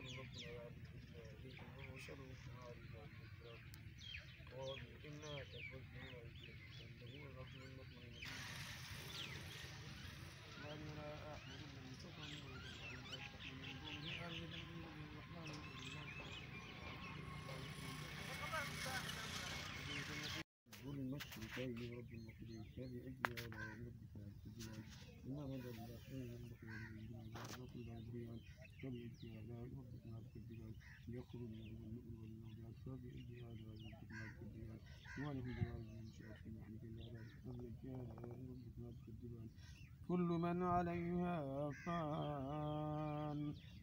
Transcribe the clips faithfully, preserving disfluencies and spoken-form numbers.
قالوا ربنا يعلم إليهم وصلوا النار إلى المكرمين قالوا إنا تفضلنا وإليهم رحمة المؤمنين من لا أحمد من تقوم من دونه أعلم من الرحمن الرحيم قول المشي كاي رب المقدمين كاي أجي ولا ربك تجينا إنما هذا الرحمن المقدمين رب العالمين كاي أجي ولا ربك تجينا يخرج من المؤمن والمؤمنات كاي أجي ولا ربك تجينا وله الجوار من شاء الله من الله كاي أجي ولا ربك تجينا كل من عليها فان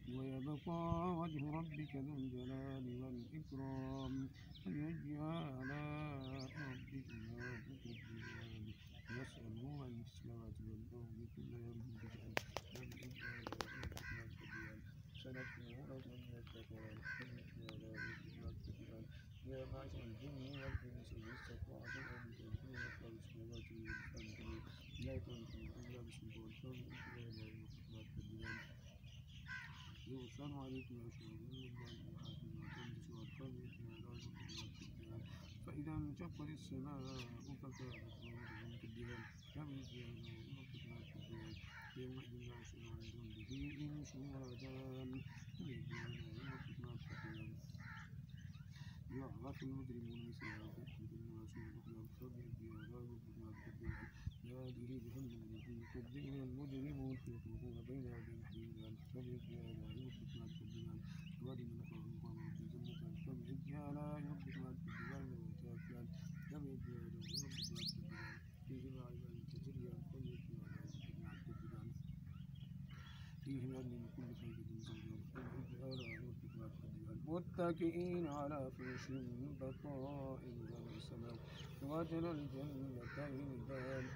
ويبقى وجه ربك ذو الجلال والإكرام فليجزي آلاء ربك ما تكذبان يسأل هو عن السماوات والأرض كل يوم بشأن فليجزي آلاء ربك ما تكذبان سنكتب أجل التقوى فليجزي آلاء ربك ما تكذبان يا معشر الجن والإنس إن استطعتم أن تنفذوا مقدار السماوات والأرض لا تنفذوا إلا بسلطان فليجزي آلاء ربك ما تكذبان السلام عليكم ورحمة الله وبركاته. فإذا انشقت السماء فكانت من الجبال كالجبال انفطرت الجبال يوم الناس من ذنبه إن شهدان الجبال انفطرت الجبال يعرف المجرمون بسيئاتهم الناس يبغون فضل الجبال انفطرت الجبال ينادي بهم المجرمين المجرمون يطوفون بين يدي حميم فليجزي متكئين على فرش بطائن والسماء وجل الجنتين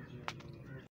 دان.